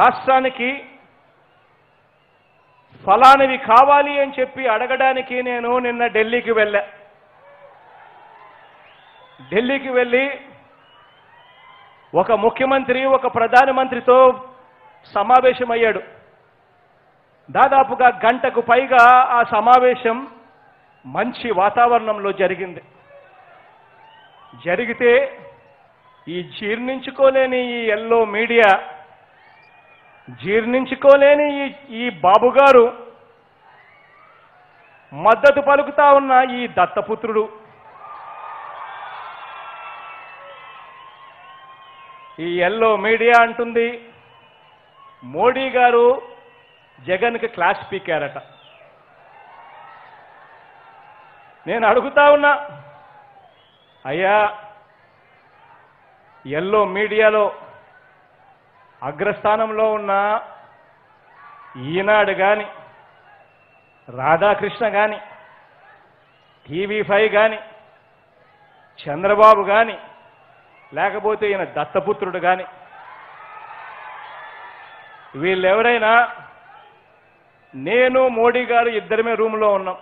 రాష్ట్రానికి ఫలానివి కావాలి అని చెప్పి అడగడానికి నేను నిన్న ఢిల్లీకి వెళ్ళా ఢిల్లీకి వెళ్ళి ఒక ముఖ్యమంత్రి ఒక ప్రధానమంత్రితో సమావేశమయ్యాడు దాదాపుగా గంటకు పైగా ఆ సమావేశం మంచి వాతావరణంలో జరిగింది జరిగితే ఈ జీర్ణించుకోలేని ఈ ఎల్లో మీడియా జీర్ణించుకోలేని ఈ బాబుగారు మద్దతు పలుకుతా ఉన్న ఈ దత్తపుత్రుడు ఈ ఎల్లో మీడియా అంటుంది మోడీ గారు జగన్ కి క్లాస్ పీకారట నేను అడుగుతా ఉన్నా అయ్యా ఎల్లో మీడియాలో అగ్రస్థానంలో ఉన్న ఈనాడు కానీ రాధాకృష్ణ కానీ టీవీ 5 కానీ చంద్రబాబు కానీ లేకపోతే ఈయన దత్తపుత్రుడు కానీ వీళ్ళెవరైనా నేను మోడీ గారు ఇద్దరమే రూమ్లో ఉన్నాం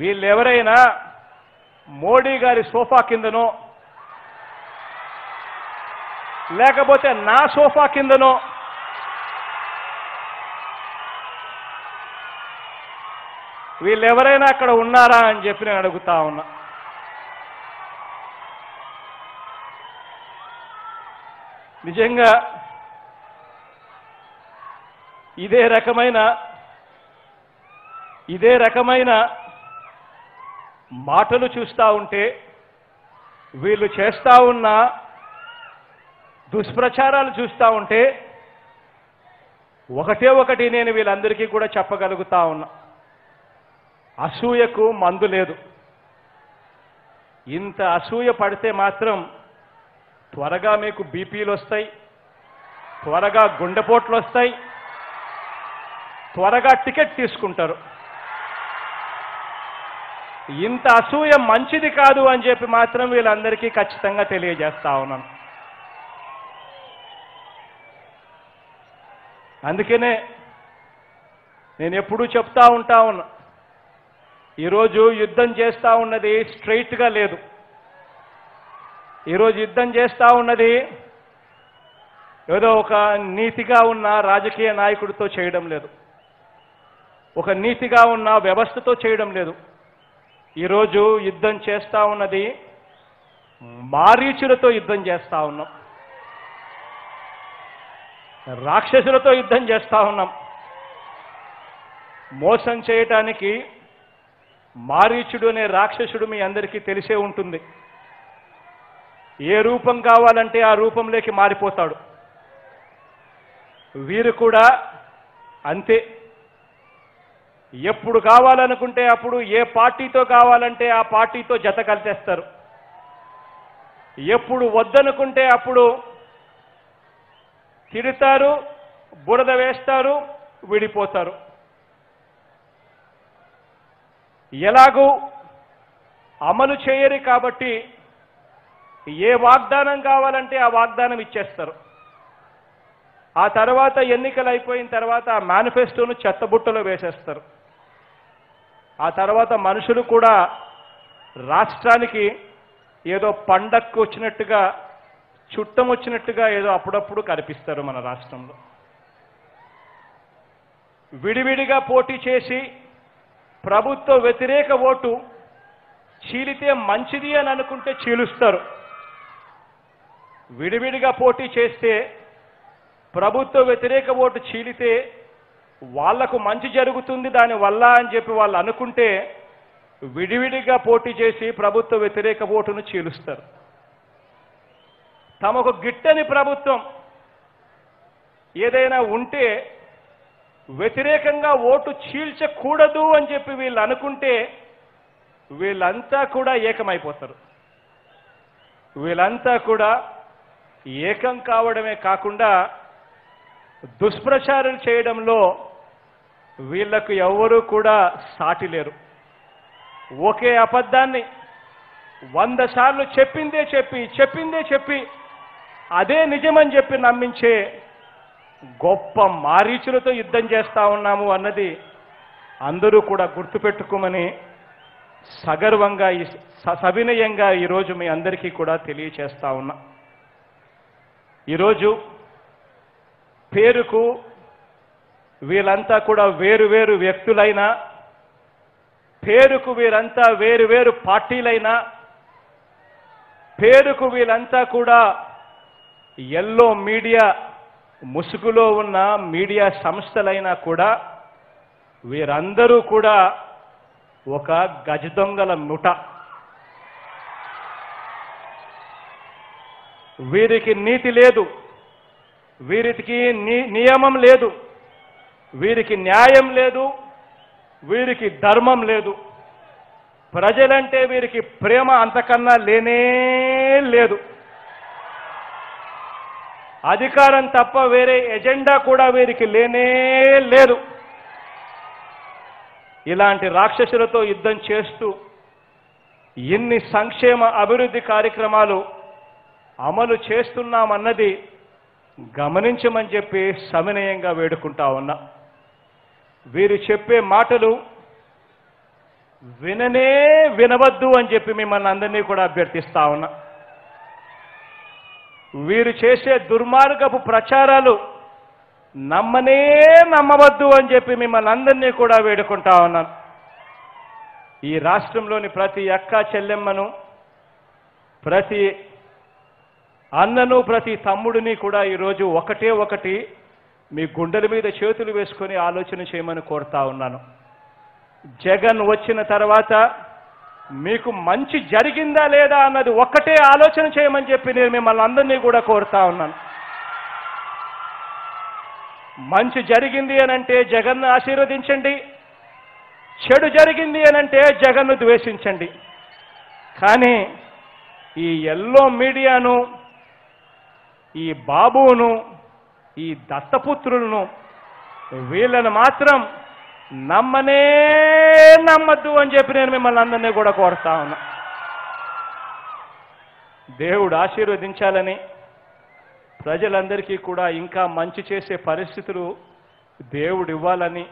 వీళ్ళెవరైనా మోడీ గారి సోఫా కిందనో లేకపోతే నా సోఫా కిందనో వీళ్ళెవరైనా అక్కడ ఉన్నారా అని చెప్పి నేను అడుగుతా ఉన్నా నిజంగా ఇదే రకమైన మాటలు చూస్తా ఉంటే వీళ్ళు చేస్తా ఉన్న దుష్ప్రచారాలు చూస్తా ఉంటే ఒకటి నేను వీళ్ళందరికీ కూడా చెప్పగలుగుతా ఉన్నా అసూయకు మందు లేదు ఇంత అసూయ పడితే మాత్రం త్వరగా మీకు బీపీలు వస్తాయి త్వరగా గుండెపోట్లు వస్తాయి త్వరగా టికెట్ తీసుకుంటారు ఇంత అసూయ మంచిది కాదు అని చెప్పి మాత్రం వీళ్ళందరికీ ఖచ్చితంగా తెలియజేస్తా ఉన్నాను అందుకనే నేను ఎప్పుడూ చెప్తా ఉంటా ఉన్నా ఈరోజు యుద్ధం చేస్తా ఉన్నది స్ట్రెయిట్గా లేదు ఈరోజు యుద్ధం చేస్తా ఉన్నది ఏదో ఒక నీతిగా ఉన్న రాజకీయ నాయకుడితో చేయడం లేదు ఒక నీతిగా ఉన్న వ్యవస్థతో చేయడం లేదు ఈరోజు యుద్ధం చేస్తా ఉన్నది మారీచులతో యుద్ధం చేస్తా ఉన్నాం రాక్షసులతో యుద్ధం చేస్తా ఉన్నాం మోసం చేయటానికి మారీచుడు అనే రాక్షసుడు మీ అందరికీ తెలిసే ఉంటుంది ఏ రూపం కావాలంటే ఆ రూపంలోకి మారిపోతాడు వీరు కూడా అంతే ఎప్పుడు కావాలనుకుంటే అప్పుడు ఏ పార్టీతో కావాలంటే ఆ పార్టీతో జత కలిసేస్తారు ఎప్పుడు వద్దనుకుంటే అప్పుడు తిడతారు బురద వేస్తారు విడిపోతారు ఎలాగూ అమలు చేయరు కాబట్టి ఏ వాగ్దానం కావాలంటే ఆ వాగ్దానం ఇచ్చేస్తారు ఆ తర్వాత ఎన్నికలు అయిపోయిన తర్వాత ఆ మేనిఫెస్టోను చెత్తబుట్టలో వేసేస్తారు ఆ తర్వాత మనుషులు కూడా రాష్ట్రానికి ఏదో పండక్కు వచ్చినట్టుగా చుట్టం వచ్చినట్టుగా ఏదో అప్పుడప్పుడు కనిపిస్తారు మన రాష్ట్రంలో విడివిడిగా పోటీ చేసి ప్రభుత్వ వ్యతిరేక ఓటు చీలితే మంచిది అని అనుకుంటే చీలుస్తారు విడివిడిగా పోటీ చేస్తే ప్రభుత్వ వ్యతిరేక ఓటు చీలితే వాళ్లకు మంచి జరుగుతుంది దానివల్ల అని చెప్పి వాళ్ళు అనుకుంటే విడివిడిగా పోటీ చేసి ప్రభుత్వ వ్యతిరేక ఓటును చీలుస్తారు తమకు గిట్టని ప్రభుత్వం ఏదైనా ఉంటే వ్యతిరేకంగా ఓటు చీల్చకూడదు అని చెప్పి వీళ్ళు అనుకుంటే వీళ్ళంతా కూడా ఏకమైపోతారు వీళ్ళంతా కూడా ఏకం కావడమే కాకుండా దుష్ప్రచారం చేయడంలో వీళ్లకు ఎవరూ కూడా సాటి లేరు ఒకే అబద్ధాన్ని 100 సార్లు చెప్పిందే చెప్పి అదే నిజమని చెప్పి నమ్మించే గొప్ప మారీచులతో యుద్ధం చేస్తా ఉన్నాము అన్నది అందరూ కూడా గుర్తుపెట్టుకోమని సగర్వంగా సవినయంగా ఈ రోజు మీ అందరికీ కూడా తెలియజేస్తా ఉన్నా। ఈ రోజు పేరుకు వీలంతా కూడా వేరు వేరు వ్యక్తులైనా పేరుకు వీరంతా వేరు వేరు పార్టీలైనా పేరుకు వీలంతా కూడా ఎల్లో మీడియా ముసుగులో ఉన్న మీడియా సంస్థలైనా కూడా వీరందరూ కూడా ఒక గజదొంగల ముఠ। వీరికి నీతి లేదు, వీరికి నియమం లేదు, వీరికి న్యాయం లేదు, వీరికి ధర్మం లేదు, ప్రజలంటే వీరికి ప్రేమ అంతకన్నా లేనే లేదు। అధికారం తప్ప వేరే ఎజెండా కూడా వీరికి లేనే లేదు। ఇలాంటి రాక్షసులతో యుద్ధం చేస్తూ ఎన్ని సంక్షేమ అభివృద్ధి కార్యక్రమాలు అమలు చేస్తున్నామన్నది గమనించమని చెప్పి సవినయంగా వేడుకుంటా ఉన్నా। వీరు చెప్పే మాటలు విననే వినవద్దు అని చెప్పి మిమ్మల్ని అందరినీ కూడా అభ్యర్థిస్తా ఉన్నా। వీరు చేసే దుర్మార్గపు ప్రచారాలు నమ్మనే నమ్మవద్దు అని చెప్పి మిమ్మల్ని అందరినీ కూడా వేడుకుంటా ఉన్నాను। ఈ రాష్ట్రంలోని ప్రతి అక్క చెల్లెమ్మను, ప్రతి అన్నను, ప్రతి తమ్ముడిని కూడా ఈరోజు ఒకటే ఒకటి మీ గుండెల మీద చేతులు వేసుకొని ఆలోచన చేయమని కోరుతా ఉన్నాను। జగన్ వచ్చిన తర్వాత మీకు మంచి జరిగిందా లేదా అన్నది ఒక్కటే ఆలోచన చేయమని చెప్పి నేను మిమ్మల్ని అందరినీ కూడా కోరుతా ఉన్నాను। మంచి జరిగింది అనంటే జగన్ను ఆశీర్వదించండి, చెడు జరిగింది అనంటే జగన్ను ద్వేషించండి, కానీ ఈ ఎల్లో మీడియాను, ఈ బాబును, ఈ దత్తపుత్రులను వీళ్ళను మాత్రం నమ్మనే నమ్మద్దు అని చెప్పి నేను మిమ్మల్ని అందరినీ కూడా కోరుతా ఉన్నా। దేవుడు ఆశీర్వదించాలని ప్రజలందరికీ కూడా ఇంకా మంచి చేసే పరిస్థితులు దేవుడు ఇవ్వాలని,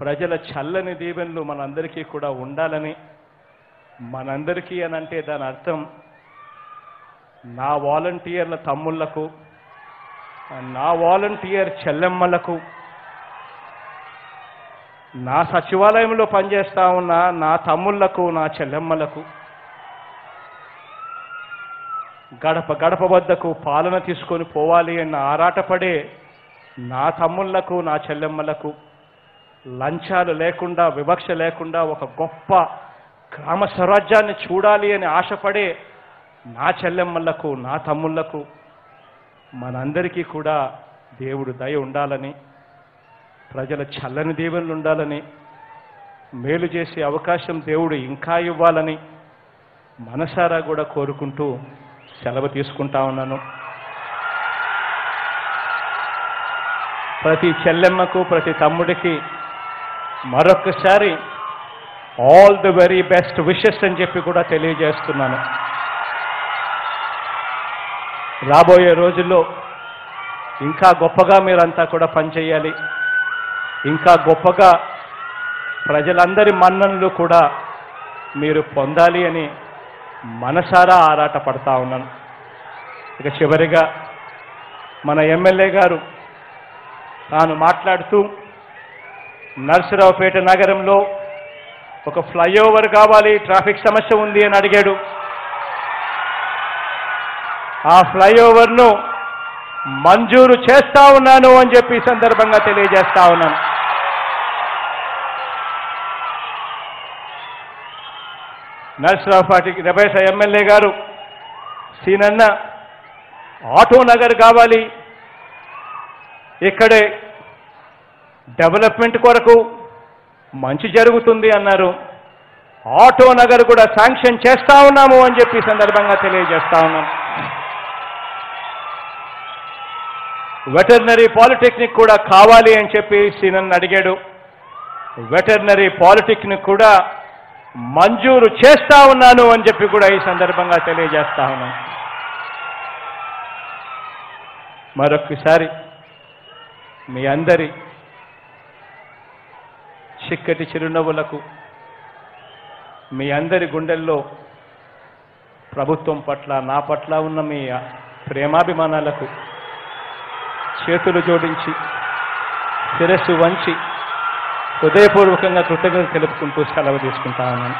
ప్రజల చల్లని దీవెనలు మనందరికీ కూడా ఉండాలని, మనందరికీ అనంటే దాని అర్థం నా వాలంటీర్ల తమ్ముళ్లకు, నా వాలంటీర్ చెల్లెమ్మలకు, నా సచివాలయంలో పనిచేస్తా ఉన్న నా తమ్ముళ్లకు, నా చెల్లెమ్మలకు, గడప గడప వద్దకు పాలన తీసుకొని పోవాలి అన్న ఆరాటపడే నా తమ్ముళ్లకు, నా చెల్లెమ్మలకు లంచాలు లేకుండా, వివక్ష లేకుండా ఒక గొప్ప గ్రామ స్వరాజ్యాన్ని చూడాలి అని ఆశపడే నా చెల్లెమ్మలకు, నా తమ్ముళ్లకు మనందరికీ కూడా దేవుడు దయ ఉండాలని, ప్రజల చల్లని దీవెనలు ఉండాలని, మేలు చేసే అవకాశం దేవుడు ఇంకా ఇవ్వాలని మనసారా కూడా కోరుకుంటూ సెలవు తీసుకుంటా ఉన్నాను। ప్రతి చెల్లెమ్మకు, ప్రతి తమ్ముడికి మరొకసారి all the very best wishes అని చెప్పి కూడా తెలియజేస్తున్నాను। రాబోయే రోజుల్లో ఇంకా గొప్పగా మీరంతా కూడా పనిచేయాలి, ఇంకా గొప్పగా ప్రజలందరి మన్ననలు కూడా మీరు పొందాలి అని మనసారా ఆరాట పడతా ఉన్నాను। ఇక చివరిగా మన ఎమ్మెల్యే గారు తాను మాట్లాడుతూ నర్సరావుపేట నగరంలో ఒక ఫ్లైఓవర్ కావాలి, ట్రాఫిక్ సమస్య ఉంది అని అడిగాడు। ఆ ఫ్లైఓవర్ను మంజూరు చేస్తా ఉన్నాను అని చెప్పి సందర్భంగా తెలియజేస్తా ఉన్నాను। నర్సరావుపేట రెబేసా ఎమ్మెల్యే గారు సీనన్న ఆటో నగర్ కావాలి, ఇక్కడే డెవలప్మెంట్ కొరకు మంచి జరుగుతుంది అన్నారు। ఆటో నగర్ కూడా శాంక్షన్ చేస్తా ఉన్నాము అని చెప్పి సందర్భంగా తెలియజేస్తా ఉన్నాం। వెటర్నరీ పాలిటెక్నిక్ కూడా కావాలి అని చెప్పి సీనన్న అడిగాడు। వెటర్నరీ పాలిటెక్నిక్ కూడా మంజూరు చేస్తా ఉన్నాను అని చెప్పి కూడా ఈ సందర్భంగా తెలియజేస్తా ఉన్నాను। మరొకసారి మీ అందరి చిక్కటి చిరునవ్వులకు మీ అందరి గుండెల్లో ప్రభుత్వం పట్ల నా పట్ల ఉన్న మీ ప్రేమాభిమానాలకు చేతులు జోడించి శిరస్సు వంచి హృదయపూర్వకంగా కృతజ్ఞతలు తెలుపుకుంటూ సెలవు తీసుకుంటాను।